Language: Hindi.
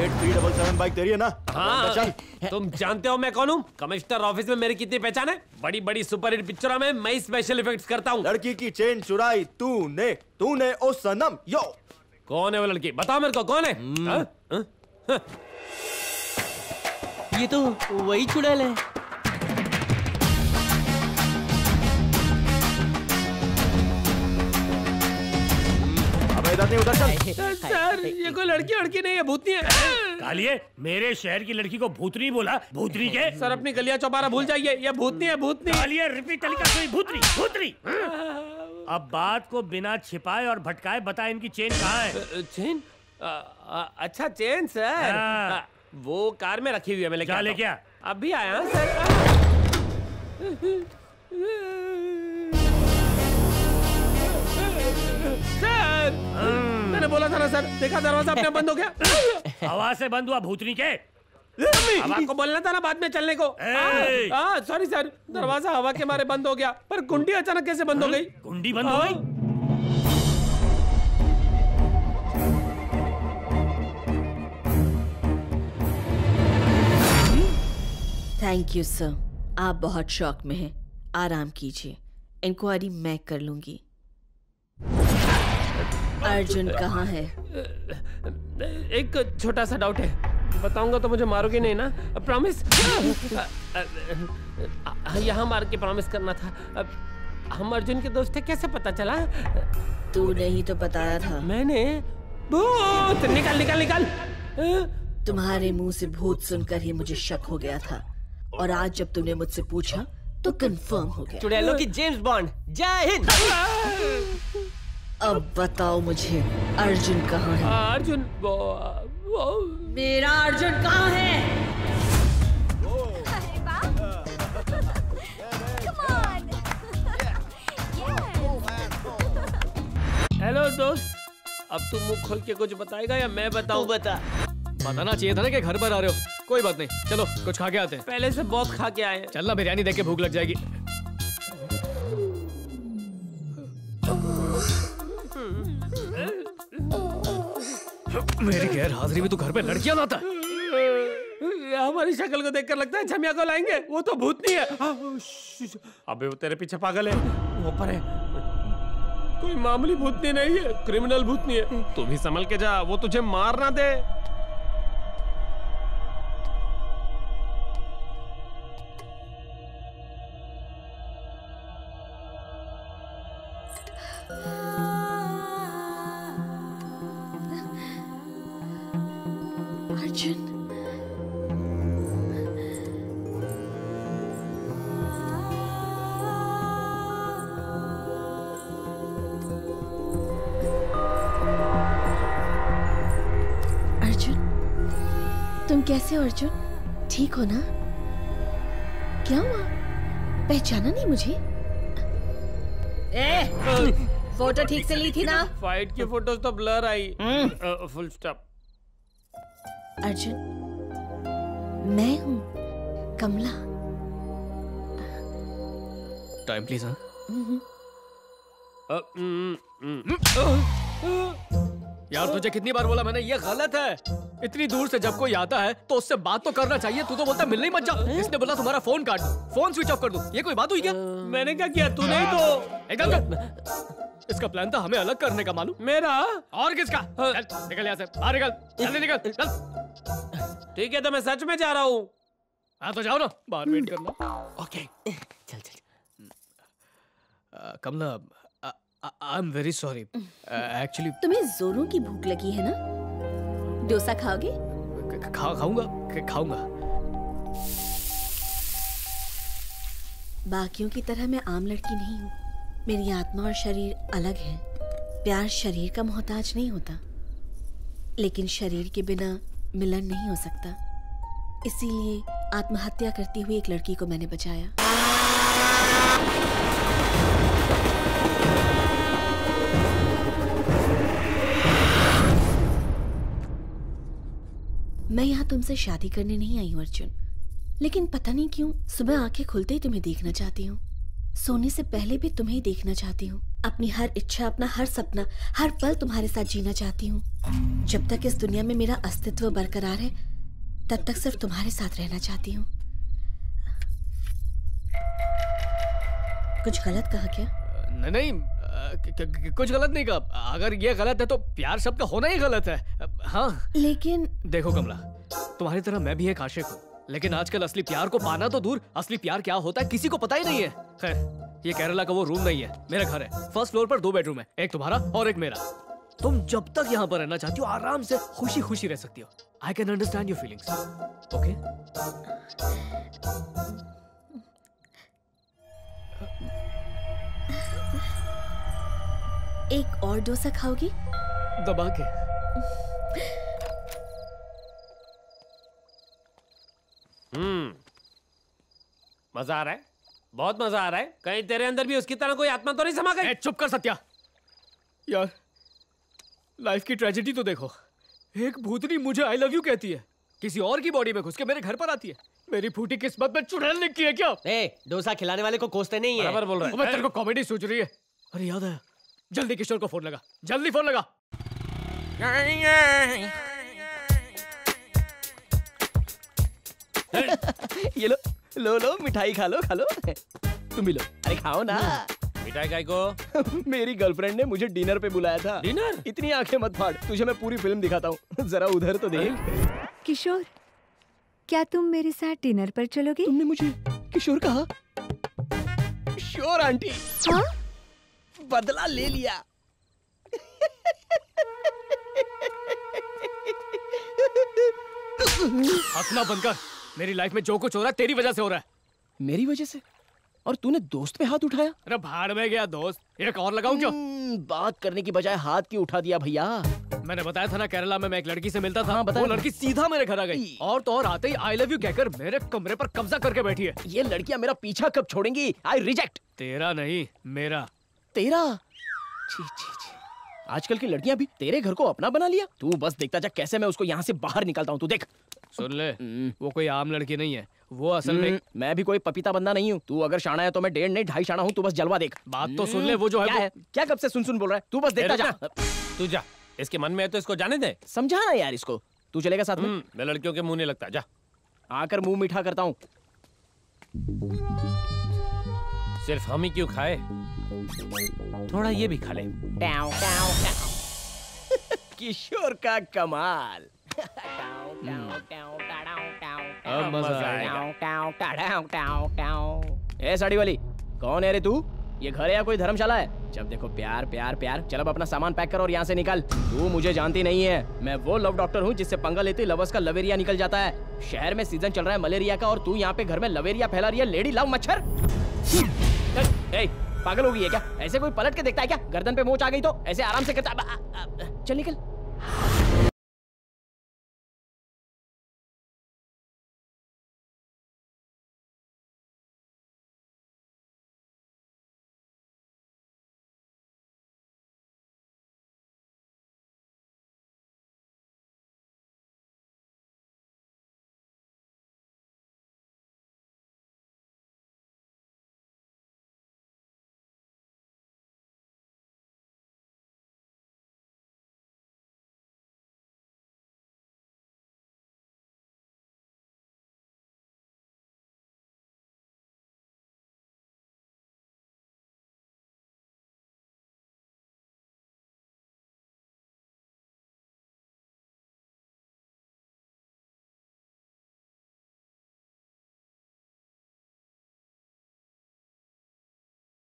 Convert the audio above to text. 8377 बाइक तेरी है ना? हाँ, तुम जानते हो मैं कौन हूँ? कमिश्नर ऑफिस में मेरी कितनी पहचान है। बड़ी बड़ी सुपर हिट पिक्चरों में मैं स्पेशल इफेक्ट्स करता हूँ। लड़की की चेन चुराई तूने तूने ओ सनम। यो कौन है वो लड़की? बताओ मेरे को कौन है। हा? हा? हा? ये तो वही चुड़ैल है। नहीं उधर चल। सर ये कोई लड़की लड़की नहीं है, भूतनी है। कालिए मेरे शहर की लड़की को भूतनी बोला? भूतनी के सर अपनी गलिया चौबारा भूल जाइए, ये भूतनी है भूतनी। कालिए रिपीट कोई भूतनी भूतनी। अब बात को बिना छिपाए और भटकाए बताए इनकी चेन कहाँ है। चेन? अच्छा चेन सर वो कार में रखी हुई है। मैं लेके अभी आया सर। सर मैंने बोला था ना सर, देखा दरवाजा अपने बंद हो गया। आवाज से बंद हुआ भूतनी के। अब आपको बोलना था ना बाद में चलने को। सॉरी सर, दरवाजा हवा के मारे बंद हो गया, पर कुंडी अचानक कैसे बंद हो गई? कुंडी बंद हो गई। थैंक यू सर, आप बहुत शौक में हैं, आराम कीजिए, इंक्वायरी मैं कर लूंगी। अर्जुन कहाँ है? एक छोटा सा डाउट है, बताऊंगा तो मुझे मारोगे नहीं ना? प्रॉमिस। यहाँ मार के प्रॉमिस करना था। हम अर्जुन के दोस्त थे, कैसे पता चला? तू नहीं तो बताया था मैंने। भूत निकल निकल निकल। तुम्हारे मुंह से भूत सुनकर ही मुझे शक हो गया था, और आज जब तुमने मुझसे पूछा तो कंफर्म हो गया। चुड़ैलों की जेम्स बॉन्ड। जय हिंद। अब बताओ मुझे अर्जुन कहाँ है? अर्जुन वो मेरा अर्जुन कहाँ है? अरे वाह, कम ऑन। हेलो दोस्त, अब तू मुंह खोल के कुछ बताएगा या मैं बताऊँ? बताना चाहिए था ना कि घर पर आ रहे हो। कोई बात नहीं, चलो कुछ खा के आते हैं। पहले से बहुत खा के आए हैं। चलना, बिरयानी देख के भूख लग जाएगी। मेरी गैर हाजिरी में तू घर पे लड़कियां लाता है? हमारी शक्ल को देखकर लगता है झमिया को लाएंगे, वो तो भूतनी है। अबे वो तेरे पीछे पागल है, वो पर है, कोई मामूली भूतनी नहीं है, क्रिमिनल भूतनी है। तू भी संभल के जा, वो तुझे मार ना दे। कैसे अर्जुन, ठीक हो ना? क्या हुआ, पहचाना नहीं मुझे? फोटो ठीक से ली थी ना? फाइट की फोटोज तो ब्लर आई। Full stop. अर्जुन मैं हूँ कमला। Time please. हाँ यार, तुझे कितनी बार बोला मैंने ये गलत है। इतनी दूर से जब कोई आता है तो उससे बात तो करना चाहिए, तू तो बोलता मिलने ही मत जा। इसने बोला तुम्हारा फोन काट, फोन स्विच ऑफ कर दूं, ये कोई बात हुई क्या? मैंने क्या किया? तू नहीं तो एकदम। इसका प्लान था हमें अलग करने का, मालूम? मेरा और किसका? चल निकल यहाँ से, बाहर निकल, जल्दी निकल, चल। ठीक है तो मैं सच में जा रहा हूँ। हाँ तो जाओ ना, बाहर वेट करना। ओके चल चल। Kamla I am very sorry, actually तुम्हें जोरों की भूख लगी है ना? डोसा खाओगे? खाऊंगा। बाकियों की तरह मैं आम लड़की नहीं हूँ, मेरी आत्मा और शरीर अलग है। प्यार शरीर का मोहताज नहीं होता, लेकिन शरीर के बिना मिलन नहीं हो सकता। इसीलिए आत्महत्या करती हुई एक लड़की को मैंने बचाया। मैं यहाँ तुमसे शादी करने नहीं आई हूँ अर्जुन, लेकिन पता नहीं क्यों सुबह आंखें खुलते ही तुम्हें देखना चाहती हूँ, सोने से पहले भी तुम्हें देखना चाहती हूँ। अपनी हर इच्छा, अपना हर सपना, हर पल तुम्हारे साथ जीना चाहती हूँ। जब तक इस दुनिया में मेरा अस्तित्व बरकरार है तब तक सिर्फ तुम्हारे साथ रहना चाहती हूँ। कुछ गलत कहा क्या? नहीं, कुछ गलत नहीं कहा। अगर ये गलत है तो प्यार सबका होना ही गलत है। हाँ लेकिन देखो कमला, तुम्हारी तरह मैं भी एक आशिक हूँ, लेकिन आजकल असली प्यार को पाना तो दूर, असली प्यार क्या होता है किसी को पता ही नहीं है। खैर, ये केरला का वो रूम नहीं है, मेरा घर है। फर्स्ट फ्लोर पर 2 बेडरूम है, एक तुम्हारा और एक मेरा। तुम जब तक यहाँ पर रहना चाहती हो आराम से खुशी खुशी रह सकती हो। I can understand your feelings, okay? एक और डोसा खाओगी? दबा के। मजा आ रहा है, बहुत मजा आ रहा है। कहीं तेरे अंदर भी उसकी तरह कोई आत्मा तो नहीं समा गई? चुप कर सत्या। यार, लाइफ की ट्रेजेडी तो देखो। एक भूतनी मुझे आई लव यू कहती है, किसी और की बॉडी में घुस के मेरे घर पर आती है। मेरी फूटी किस्मत में चुड़ैल निकली है क्या? डोसा खिलाने वाले को कोसते नहीं है, बराबर बोल रहा है। तेरे को कॉमेडी सूझ रही है। अरे याद आया, जल्दी किशोर को फोन लगा, जल्दी फोन लगा। ये लो मिठाई खा लो। तुम भी लो। अरे खाओ ना। मिठाई खाई को? मेरी गर्लफ्रेंड ने मुझे डिनर पे बुलाया था। डिनर? इतनी आंखें मत फाड़, तुझे मैं पूरी फिल्म दिखाता हूँ। जरा उधर तो देख। किशोर, क्या तुम मेरे साथ डिनर पर चलोगे? तुमने मुझे किशोर कहा? Sure aunty. हाँ? बदला ले लिया। अपना बनकर, मेरी लाइफ में जो कुछ हो रहा है तेरी वजह से हो रहा है। मेरी वजह से? और तूने दोस्त पे हाथ उठाया? अरे भाड़ में गया दोस्त, एक और लगाऊं क्या? बात करने की बजाय हाथ क्यों उठा दिया भैया? मैंने बताया था ना, केरला में मैं एक लड़की से मिलता था। हाँ, वो लड़की सीधा मेरे घर आ गई, और तो और आते ही आई लव यू कहकर मेरे कमरे पर कब्जा करके बैठी है। ये लड़कियाँ मेरा पीछा कब छोड़ेंगी? I reject. तेरा नहीं, मेरा। तेरा? आजकल की लड़कियाँ भी तेरे घर को अपना बना लिया। तू बस देखता जा कैसे मैं उसको यहाँ से बाहर निकालता हूँ। तू देख। सुन ले, वो कोई आम लड़की नहीं है, वो असल में। मैं भी कोई पपीता बंदा नहीं हूँ। तू अगर शाना है तो मैं 1.5 नहीं 2.5 शाना हूँ। तू बस जलवा देख। बात तो सुन ले। वो जो है क्या कब से सुन बोल रहा है? तू बस देखता जा। तू जा, इसके मन में है तो इसको जाने दे। समझा ना यार इसको। तू चलेगा साथ में? मैं लड़कियों के मुँह नहीं लगता। जा, आकर मुँह मीठा करता हूँ। सिर्फ हम ही क्यों खाए, थोड़ा ये भी खा ले। किशोर का कमाल। अब मजा आएगा। साड़ी वाली, कौन है रे तू? ये घर है या कोई धर्मशाला है? जब देखो प्यार प्यार प्यार। चल अब अपना सामान पैक कर और यहाँ से निकल। तू मुझे जानती नहीं है, मैं वो लव डॉक्टर हूँ जिससे पंगा लेते लवर्स का लवेरिया निकल जाता है। शहर में सीजन चल रहा है मलेरिया का, और तू यहाँ पे घर में लवेरिया फैला रही है लेडी लव मच्छर। पागल हो गई है क्या? ऐसे कोई पलट के देखता है क्या? गर्दन पे मोच आ गई तो ऐसे आराम से करता। चल निकल।